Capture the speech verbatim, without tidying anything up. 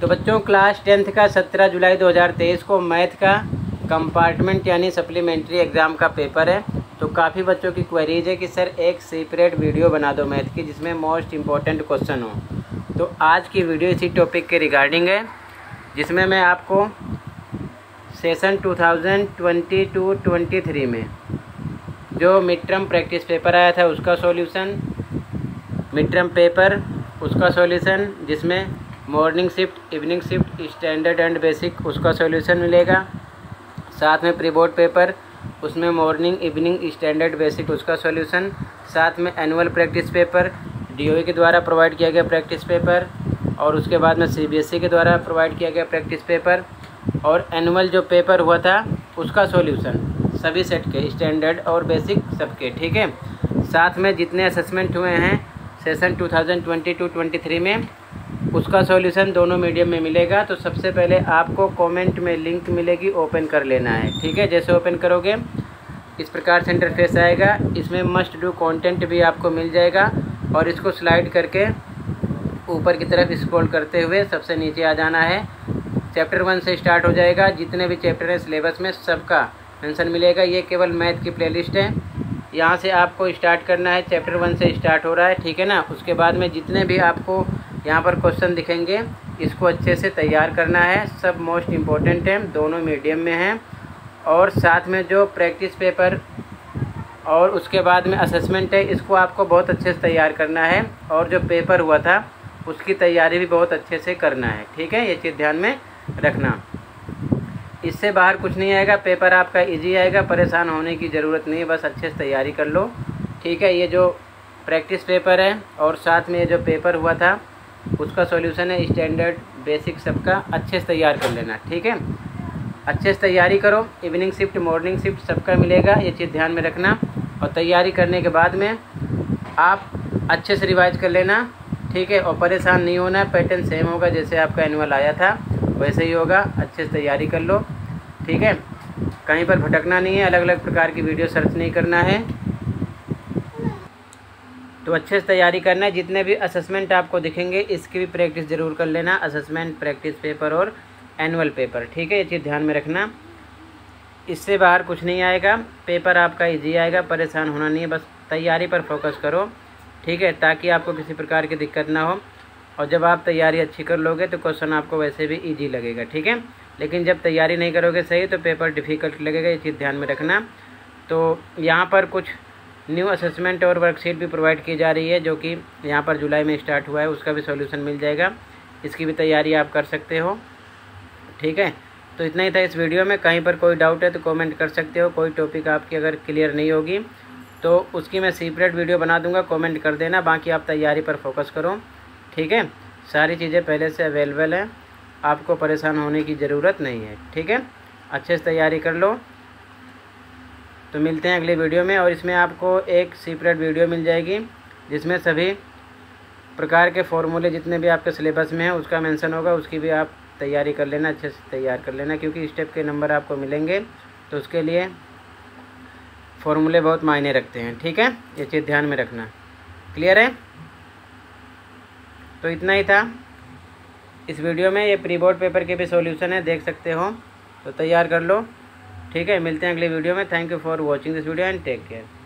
तो बच्चों class tenth का सत्रह जुलाई दो हज़ार तेईस को मैथ का कंपार्टमेंट यानी सप्लीमेंट्री एग्ज़ाम का पेपर है। तो काफ़ी बच्चों की क्वेरीज है कि सर एक सेपरेट वीडियो बना दो मैथ की जिसमें मोस्ट इम्पॉर्टेंट क्वेश्चन हो। तो आज की वीडियो इसी टॉपिक के रिगार्डिंग है जिसमें मैं आपको सेशन दो हज़ार बाईस तेईस में जो मिड टर्म प्रैक्टिस पेपर आया था उसका सॉल्यूशन, मिड टर्म पेपर उसका सॉल्यूशन जिसमें morning shift, evening shift, standard and basic उसका सॉल्यूशन मिलेगा। साथ में प्री बोर्ड पेपर उसमें मॉर्निंग, इवनिंग, स्टैंडर्ड, बेसिक उसका सॉल्यूशन, साथ में एनुअल प्रैक्टिस पेपर डीओई के द्वारा प्रोवाइड किया गया प्रैक्टिस पेपर और उसके बाद में सीबीएसई के द्वारा प्रोवाइड किया गया प्रैक्टिस पेपर और एनुअल जो पेपर हुआ था उसका सॉल्यूशन सभी सेट के, स्टैंडर्ड और बेसिक सबके, ठीक है। साथ में जितने असेसमेंट हुए हैं सेशन दो हज़ार बाईस तेईस में उसका सॉल्यूशन दोनों मीडियम में मिलेगा। तो सबसे पहले आपको कमेंट में लिंक मिलेगी, ओपन कर लेना है, ठीक है। जैसे ओपन करोगे इस प्रकार से इंटरफेस आएगा, इसमें मस्ट डू कंटेंट भी आपको मिल जाएगा और इसको स्लाइड करके ऊपर की तरफ स्क्रॉल करते हुए सबसे नीचे आ जाना है। चैप्टर वन से स्टार्ट हो जाएगा, जितने भी चैप्टर हैं सिलेबस में सबका मेंशन मिलेगा। ये केवल मैथ की प्लेलिस्ट है, यहाँ से आपको स्टार्ट करना है, चैप्टर वन से स्टार्ट हो रहा है, ठीक है ना। उसके बाद में जितने भी आपको यहाँ पर क्वेश्चन दिखेंगे इसको अच्छे से तैयार करना है, सब मोस्ट इम्पॉर्टेंट हैं, दोनों मीडियम में हैं। और साथ में जो प्रैक्टिस पेपर और उसके बाद में असेसमेंट है इसको आपको बहुत अच्छे से तैयार करना है और जो पेपर हुआ था उसकी तैयारी भी बहुत अच्छे से करना है, ठीक है। ये चीज़ ध्यान में रखना, इससे बाहर कुछ नहीं आएगा, पेपर आपका इजी आएगा, परेशान होने की ज़रूरत नहीं है, बस अच्छे से तैयारी कर लो, ठीक है। ये जो प्रैक्टिस पेपर है और साथ में ये जो पेपर हुआ था उसका सॉल्यूशन है, स्टैंडर्ड बेसिक सबका अच्छे से तैयार कर लेना, ठीक है। अच्छे से तैयारी करो, इवनिंग शिफ्ट, मॉर्निंग शिफ्ट सबका मिलेगा, ये चीज़ ध्यान में रखना। और तैयारी करने के बाद में आप अच्छे से रिवाइज कर लेना, ठीक है, और परेशान नहीं होना। पैटर्न सेम होगा, जैसे आपका एनुअल आया था वैसे ही होगा, अच्छे से तैयारी कर लो, ठीक है। कहीं पर भटकना नहीं है, अलग अलग प्रकार की वीडियो सर्च नहीं करना है, तो अच्छे से तैयारी करना है। जितने भी असेसमेंट आपको दिखेंगे इसकी भी प्रैक्टिस ज़रूर कर लेना, असेसमेंट, प्रैक्टिस पेपर और एनुअल पेपर, ठीक है। ये चीज़ ध्यान में रखना, इससे बाहर कुछ नहीं आएगा, पेपर आपका ईजी आएगा, परेशान होना नहीं है, बस तैयारी पर फोकस करो, ठीक है, ताकि आपको किसी प्रकार की दिक्कत ना हो। और जब आप तैयारी अच्छी कर लोगे तो क्वेश्चन आपको वैसे भी इजी लगेगा, ठीक है। लेकिन जब तैयारी नहीं करोगे सही तो पेपर डिफ़िकल्ट लगेगा, ये चीज़ ध्यान में रखना। तो यहाँ पर कुछ न्यू असेसमेंट और वर्कशीट भी प्रोवाइड की जा रही है जो कि यहाँ पर जुलाई में स्टार्ट हुआ है, उसका भी सॉल्यूशन मिल जाएगा, इसकी भी तैयारी आप कर सकते हो, ठीक है। तो इतना ही था इस वीडियो में, कहीं पर कोई डाउट है तो कॉमेंट कर सकते हो, कोई टॉपिक आपकी अगर क्लियर नहीं होगी तो उसकी मैं सेपरेट वीडियो बना दूँगा, कॉमेंट कर देना। बाकी आप तैयारी पर फोकस करो, ठीक है, सारी चीज़ें पहले से अवेलेबल हैं, आपको परेशान होने की ज़रूरत नहीं है, ठीक है। अच्छे से तैयारी कर लो, तो मिलते हैं अगले वीडियो में। और इसमें आपको एक सेपरेट वीडियो मिल जाएगी जिसमें सभी प्रकार के फॉर्मूले जितने भी आपके सिलेबस में हैं उसका मेंशन होगा, उसकी भी आप तैयारी कर लेना, अच्छे से तैयार कर लेना, क्योंकि स्टेप के नंबर आपको मिलेंगे तो उसके लिए फॉर्मूले बहुत मायने रखते हैं, ठीक है। ये चीज़ ध्यान में रखना, क्लियर है। तो इतना ही था इस वीडियो में, ये प्री बोर्ड पेपर के भी सॉल्यूशन है, देख सकते हो, तो तैयार कर लो, ठीक है। मिलते हैं अगले वीडियो में, thank you for watching this video and take care.